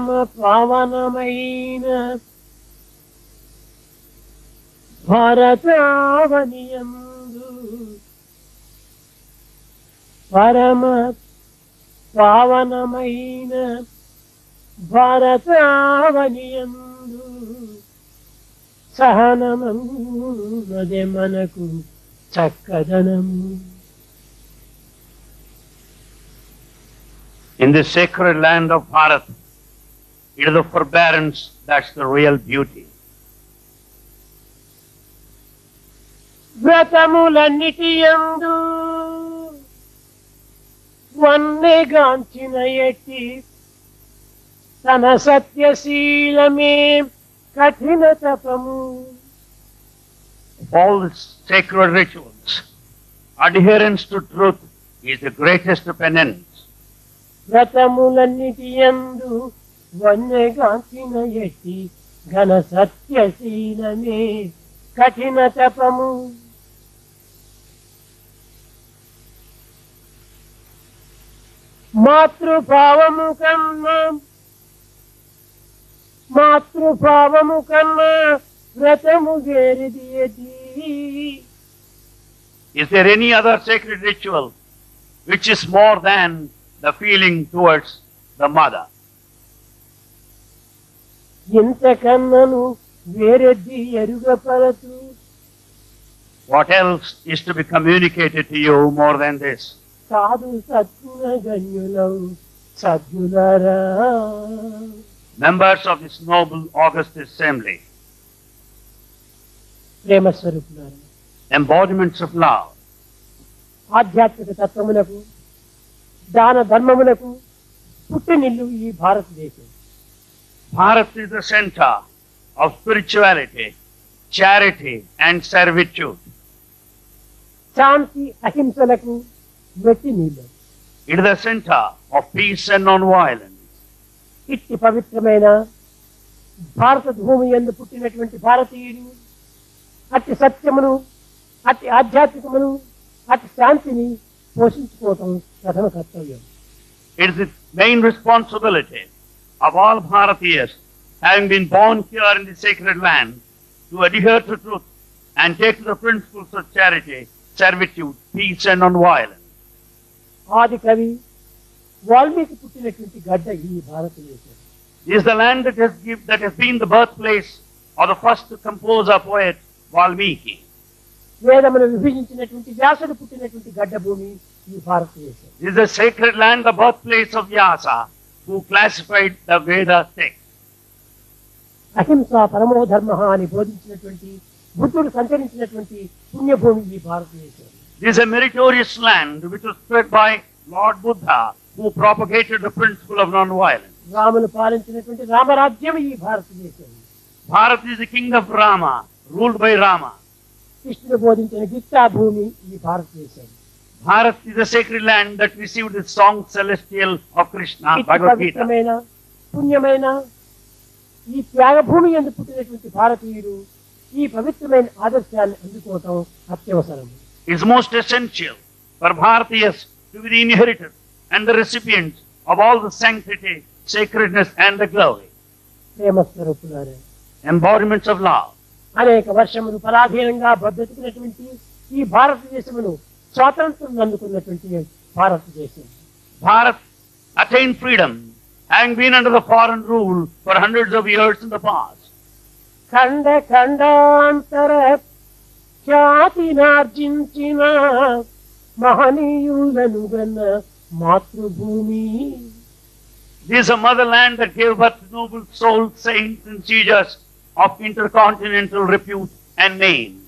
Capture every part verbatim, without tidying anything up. Parama Pavanamaina Bharatavaniyandu Parama Pavanamaina Bharatavaniyandu Sahanamamu Vademanaku Chakkadanamu. In the sacred land of Bharat, it is the forbearance that's the real beauty. Vratamula nitiyandu vanne ganchinayeti sanasatya silame kathinatapamu. All the sacred rituals, adherence to truth is the greatest penance. Vratamulanitiyandu vannegantina yeti gana satya silame kathina tapamu. Matru bhavamukanna matru bhavamukanna vratamugeridiyeti. Is there any other sacred ritual which is more than the feeling towards the mother? What else is to be communicated to you more than this? Members of this noble august assembly, embodiments of love, Dana Dharmamulaku, Putinillu Yi Bharat Desam. Bharat is the center of spirituality, charity and servitude. Chanti Ahimsalaku, Vetinilu. It is the center of peace and non-violence. Itti Pavitramaina, Bharat Bhumi and the Putinatvanti Bharatiyilu, Atti Satyamanu, Atti Adhyatikamanu, Atti Chantini, Poshinchukotam. It is the main responsibility of all Bharatiyas, having been born here in the sacred land, to adhere to truth and take to the principles of charity, servitude, peace and non-violence. This is the land that has, give, that has been the birthplace of the first composer poet Valmiki. This is the sacred land, the birthplace of Vyasa, who classified the Veda text. Ahimsa Paramo Dharmaha ani bodhinchinetuvanti, Buddhudu sancharinchinatuvanti punya bhumi Bharatadesam. This is a meritorious land which was spread by Lord Buddha, who propagated the principle of non-violence. Ramanu palinchinetuvanti Ramarajyam Bharatadesam. Bharat is the king of Rama, ruled by Rama. Krishna bodhinchina Gita bhumi Bharatadesam. Bharat is the sacred land that received the song celestial of Krishna, Bhagavad Gita. It is most essential for Bharatiyas to be the inheritors and the recipients of all the sanctity, sacredness and the glory. Embodiments of love. Bharat attained freedom, having been under the foreign rule for hundreds of years in the past. Khanda Khandantara Khyati Narjinchina Mahaniyulanugana Matrubhumi. This is a motherland that gave birth to noble souls, saints and seers of intercontinental repute and name.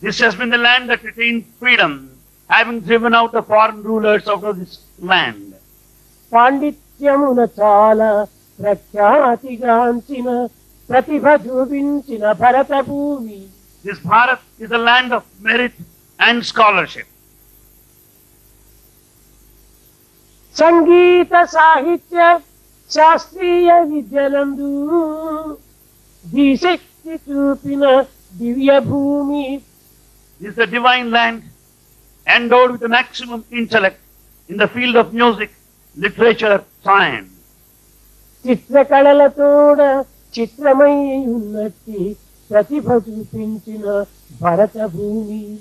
This has been the land that retained freedom, having driven out the foreign rulers out of this land. This Bharat is a land of merit and scholarship. Sangeeta Sahitya Shastriya Vidyalandu Dishakti Chupina Divya Bhumi. is the divine land, endowed with a maximum intellect in the field of music, literature, science. Chitrakalalathoda chitramayunnati pratibhajupinchina Bharata bhumi.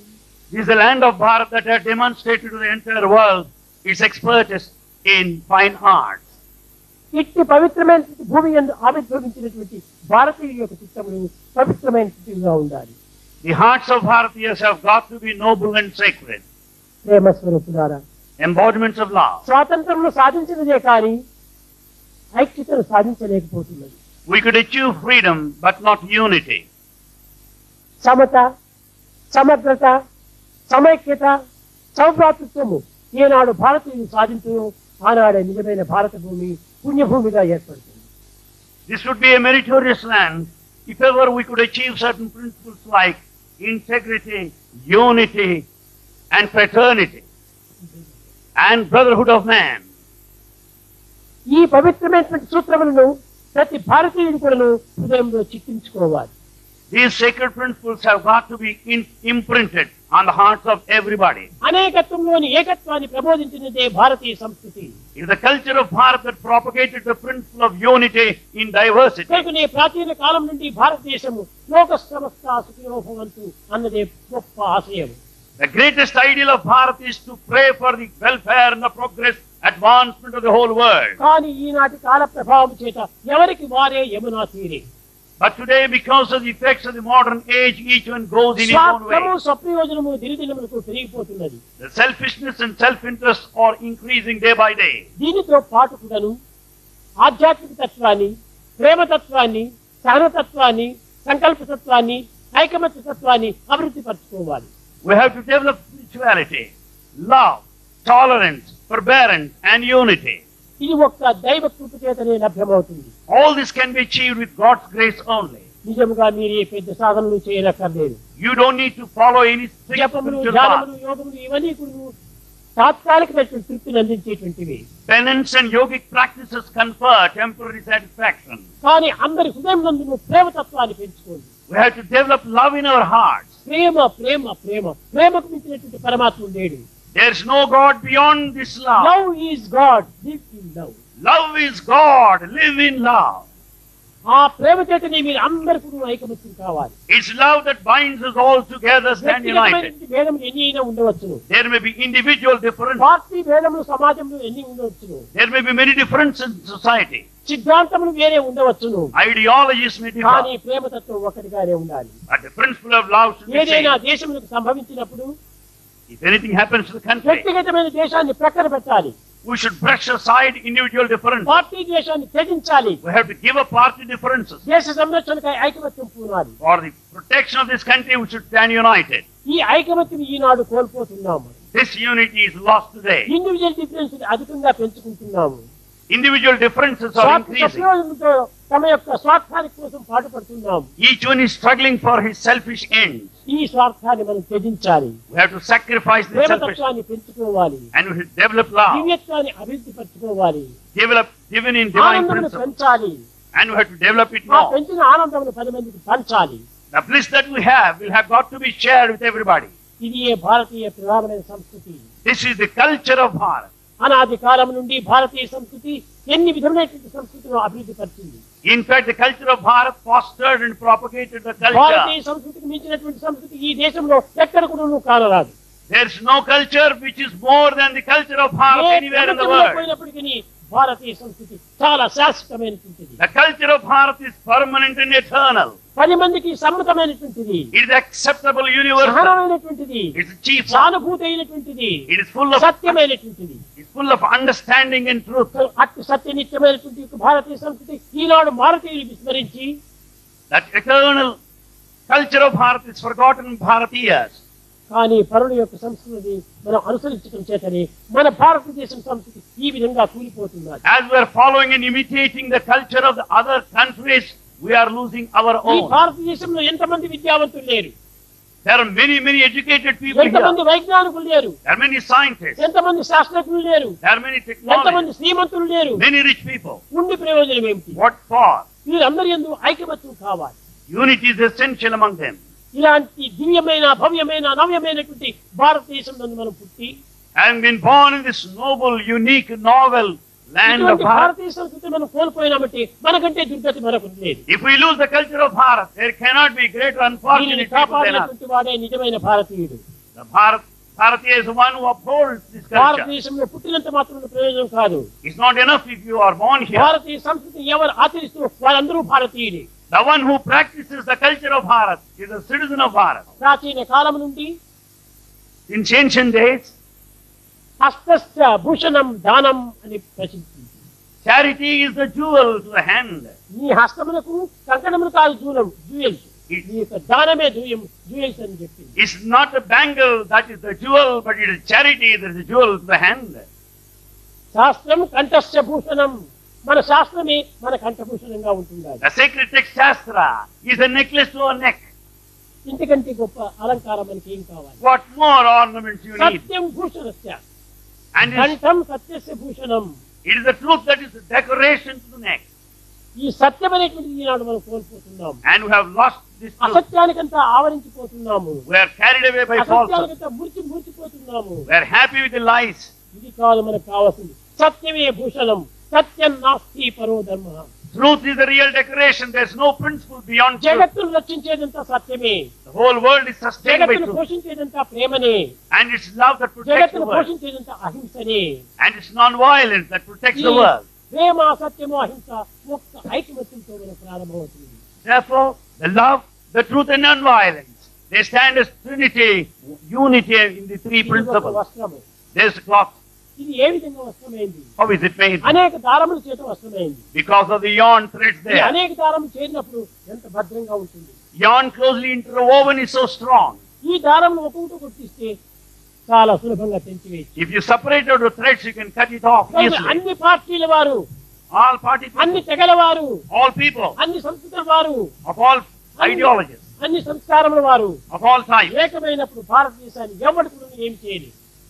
This is the land of Bharat that has demonstrated to the entire world its expertise in fine arts. It is pavitramaina bhumi and avirbhavinchinetuvanti Bharatiya yokka chitramulu pavitramainatuga undali. The hearts of Bharatiyas have got to be noble and sacred. Embodiments of love. We could achieve freedom but not unity. Samata, Samagrata, Samaiketa, Samvratutumu. Yenadu Bharatiyu sadhinchu, anadu nijamaina Bharata bhumi, punya bhumiga yerpadutundi. This would be a meritorious land if ever we could achieve certain principles like integrity, unity, and fraternity, and brotherhood of man. These sacred principles have got to be in, imprinted on the hearts of everybody. It's the culture of Bharat that propagated the principle of unity in diversity. The greatest ideal of Bharat is to pray for the welfare and the progress, advancement of the whole world. But today, because of the effects of the modern age, each one goes in his own way. The selfishness and self-interest are increasing day by day. We have to develop spirituality, love, tolerance, forbearance and unity. All this can be achieved with God's grace only. You don't need to follow any strict penance and yogic practices confer temporary satisfaction. We have to develop love in our hearts. There is no God beyond this love. Love is God, live in love. Love is God, live in love. It's love that binds us all together and united. There may be individual differences. There may be many differences in society. Ideologies may differ. But the principle of love should be saved. If anything happens to the country, we should brush aside individual differences. We have to give up party differences. For the protection of this country, we should stand united. This unity is lost today. Individual differences are increasing. Each one is struggling for his selfish ends. We have to sacrifice the selfishness and we develop love, develop divine principles, and we have to develop it more. The bliss that we have will have got to be shared with everybody. This is the culture of Bharat. In fact, the culture of Bharat fostered and propagated the culture. There is no culture which is more than the culture of Bharat anywhere in the world. The culture of Bharat is permanent and eternal. It is acceptable universal. It is chief. It is full of it is full of understanding and truth. That eternal culture of Bharat is forgotten in Bharatiyas. As we are following and imitating the culture of the other countries, we are losing our own. There are many, many educated people here. There are many scientists. There are many technologists. Many rich people. What for? Unity is essential among them. ఇలాంటి దివ్యమైన భవ్యమైన నవ్యమైనటువంటి భారతదేశంలోని మనం పుట్టి and been born in this noble unique novel land of Bharat. If we lose the culture of Bharat, there cannot be greater unfortunate people than us. The Bharat Bharatiya is the one who upholds this culture. It's not enough if you are born here. The one who practices the culture of Bharat is a citizen of Bharat. In ancient days, charity is the jewel to the hand. It's not a bangle that is the jewel, but it is charity that is the jewel to the hand. The sacred text Shastra is a necklace to a neck. What more ornaments you need? And it is the truth that is the decoration to the neck. And we have lost this truth. We are carried away by falsehood. We are happy with the lies. Truth is the real decoration. There is no principle beyond truth. The whole world is sustained by truth. And it's love that protects the world. And it's non-violence that protects the world. Therefore, the love, the truth and non-violence, they stand as trinity, unity in the three principles. There's the cloth. How is it made? Because of the yarn threads there. Yarn closely interwoven is so strong. If you separate out the threads, you can cut it off easily. All party people, all people, of all ideologies, of all types.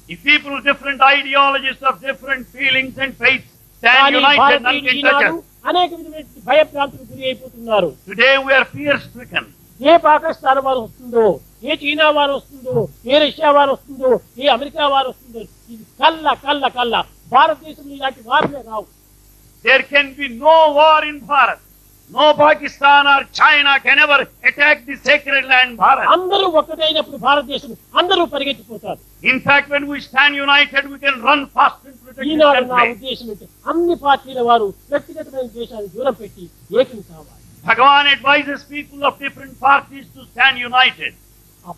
If people of different ideologies, of different feelings and faiths stand united, none can touch us. Today we are fear-stricken. There can be no war in Bharat. No Pakistan or China can ever attack the sacred land Bharat. In fact, when we stand united, we can run fast and protect the country. Bhagawan advises people of different parties to stand united. And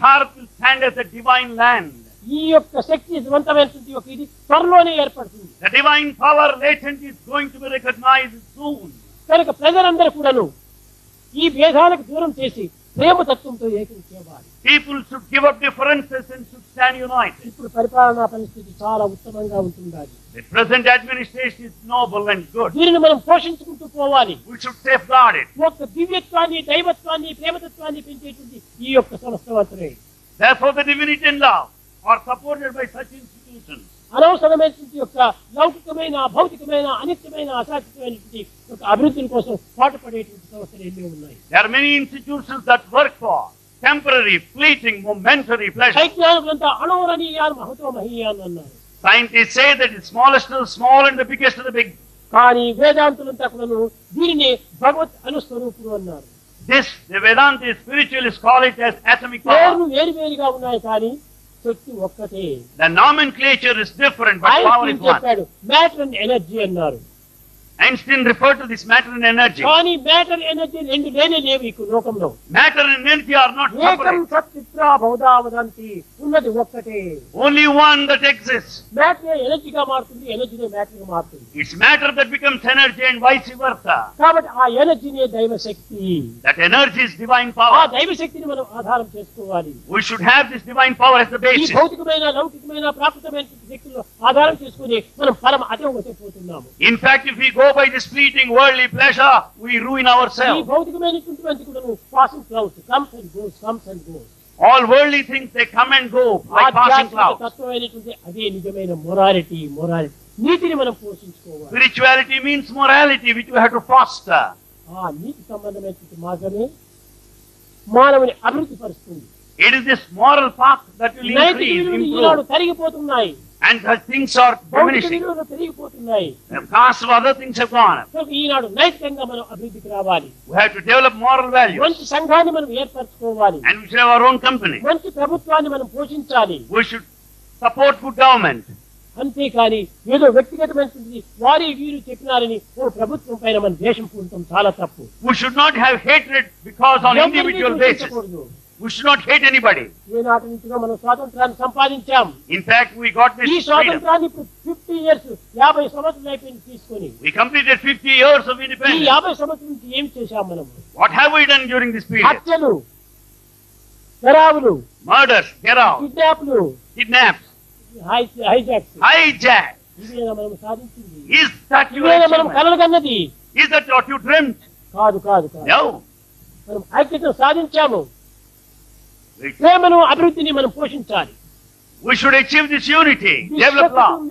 Bharat will stand as a divine land. The divine power latent is going to be recognized soon. People should give up differences and should stand united. The present administration is noble and good. We should safeguard it. Therefore, the divinity and love are supported by such institutions. There are many institutions that work for temporary, fleeting, momentary pleasure. Scientists say that the smallest of the small and the biggest of the big. This, the Vedanti spiritualists call it as atomic power. The nomenclature is different, but power is one. Matter and energy annaru. Einstein referred to this matter and energy. Matter and energy are not separate. Only one that exists. It's matter that becomes energy and vice versa. That energy is divine power. We should have this divine power as the basis. In fact, if we go by this fleeting worldly pleasure, we ruin ourselves. All worldly things, they come and go like passing clouds. Spirituality means morality, which we have to foster. ఆ నీటి సంబంధమైనటువంటి మార్గమే మానవుని అభివృద్ధి పరుస్తుంది. It is this moral path that will increase, improve. And the things are diminishing. The cost of other things have gone up. We have to develop moral values. And we should have our own company. We should support good government. We should not have hatred because on individual basis. We should not hate anybody. In fact, we got this freedom. We completed fifty years of independence. What have we done during this period? Murders, get out. Kidnaps. Hijack. Is that your achievement? Is that what you dreamt? No. We should achieve this unity, develop love,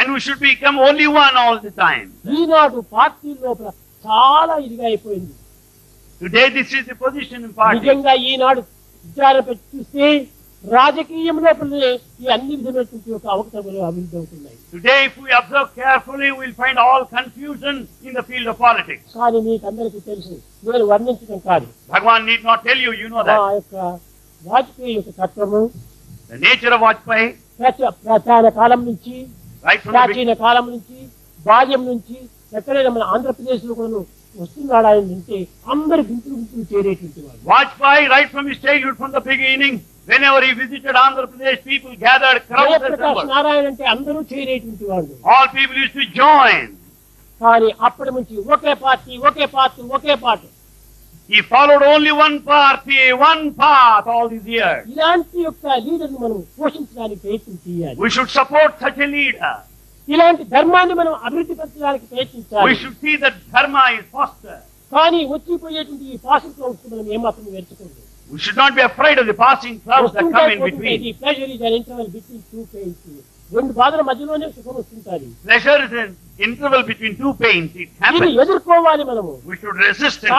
and we should become only one all the time. Today this is the position in party. Today if we observe carefully, we will find all confusion in the field of politics. Bhagawan need not tell you, you know that. The nature of Vajpayee, right from the Vajpayee, right from his childhood, from the beginning, whenever he visited Andhra Pradesh, people gathered, crowds assembled. All people used to join. He followed only one party, one path all these years. We should support such a leader. We should see that dharma is fostered. We should not be afraid of the passing clouds that come in between. Pleasure is an interval between two pains. Pleasure is an interval between two pains. It happens. We should resist it.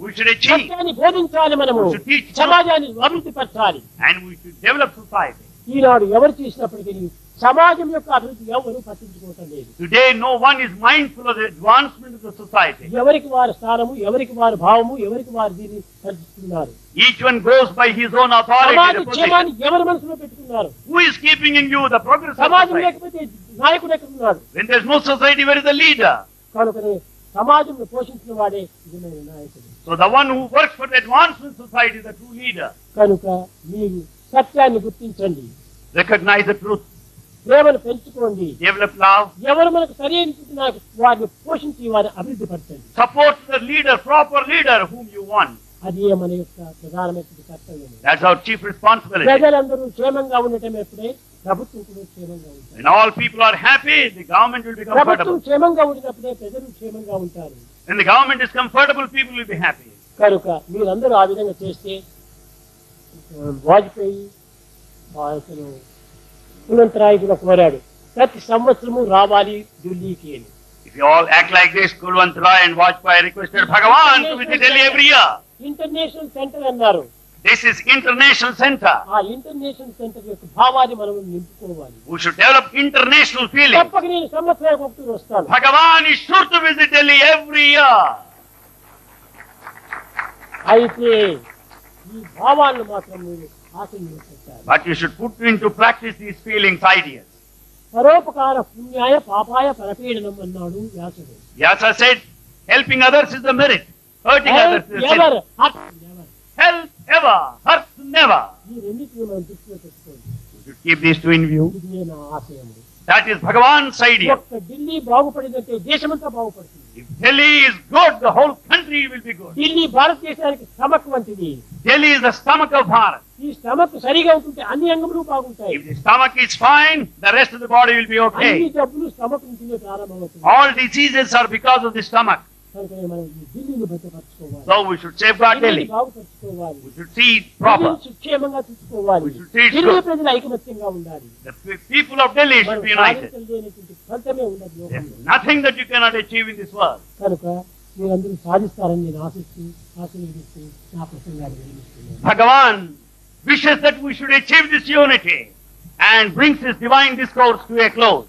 We should achieve. We should teach. And we should develop society. Today no one is mindful of the advancement of the society. Each one goes by his own authority. Who is keeping in view the progress of society? When there is no society, where is the leader? So the one who works for the advancement of society is the true leader. Recognize the truth. Develop love. Support the leader, proper leader whom you want. That's our chief responsibility. When all people are happy, the government will be comfortable. When the government is comfortable, people will be happy. If you all act like this, Kulvantarai and Vajpayee requested Bhagawan to visit Delhi every year. International Center. This is International Center. We should develop international feeling. Bhagawan is sure to visit Delhi every year. But you should put into practice these feelings, ideas. Vyasa said, helping others is the merit, hurting others is the sin. Help ever, hurt never. You should keep these two in view. That is Bhagavan's idea. If Delhi is good, the whole country will be good. Delhi is the stomach of Bharat. If the stomach is fine, the rest of the body will be okay. All diseases are because of the stomach. So we should safeguard Delhi. We should see it proper. We should see it good. The people of Delhi should be united. There's nothing that you cannot achieve in this world. Bhagawan wishes that we should achieve this unity and brings his divine discourse to a close.